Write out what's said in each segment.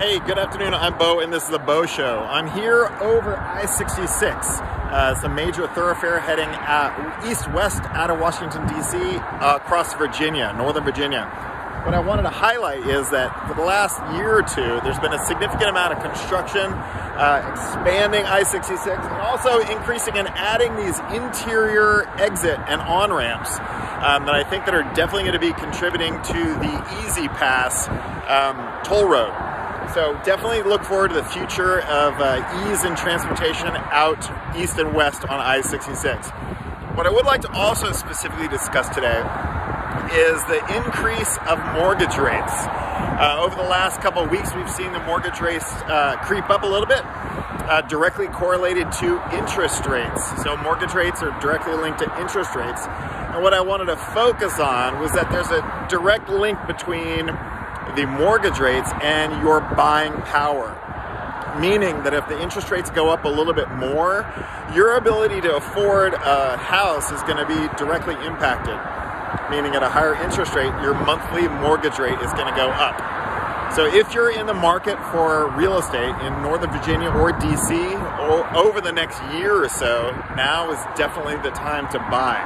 Hey, good afternoon. I'm Bo, and this is the Bo Show. I'm here over I-66. It's a major thoroughfare heading east-west out of Washington, D.C., across Virginia, northern Virginia. What I wanted to highlight is that for the last year or two, there's been a significant amount of construction, expanding I-66, and also increasing and adding these interior exit and on-ramps that I think that are definitely going to be contributing to the E-ZPass toll road. So definitely look forward to the future of ease in transportation out east and west on I-66. What I would like to also specifically discuss today is the increase of mortgage rates. Over the last couple of weeks, we've seen the mortgage rates creep up a little bit, directly correlated to interest rates. So mortgage rates are directly linked to interest rates. And what I wanted to focus on was that there's a direct link between the mortgage rates and your buying power. Meaning that if the interest rates go up a little bit more, your ability to afford a house is going to be directly impacted. Meaning at a higher interest rate, your monthly mortgage rate is going to go up. So if you're in the market for real estate in Northern Virginia or DC or over the next year or so, now is definitely the time to buy.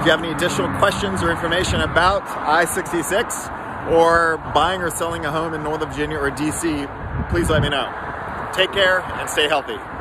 If you have any additional questions or information about I-66 or buying or selling a home in Northern Virginia or DC, please let me know. Take care and stay healthy.